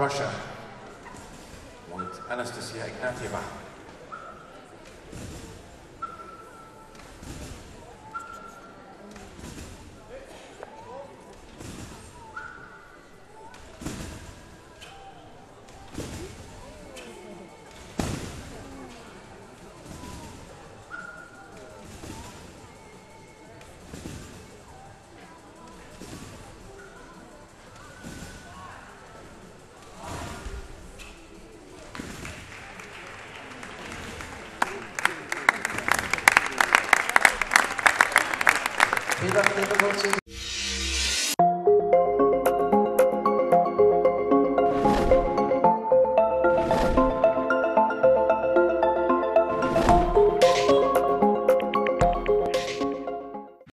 Russia, with Anastasia Ignatieva. Thank you.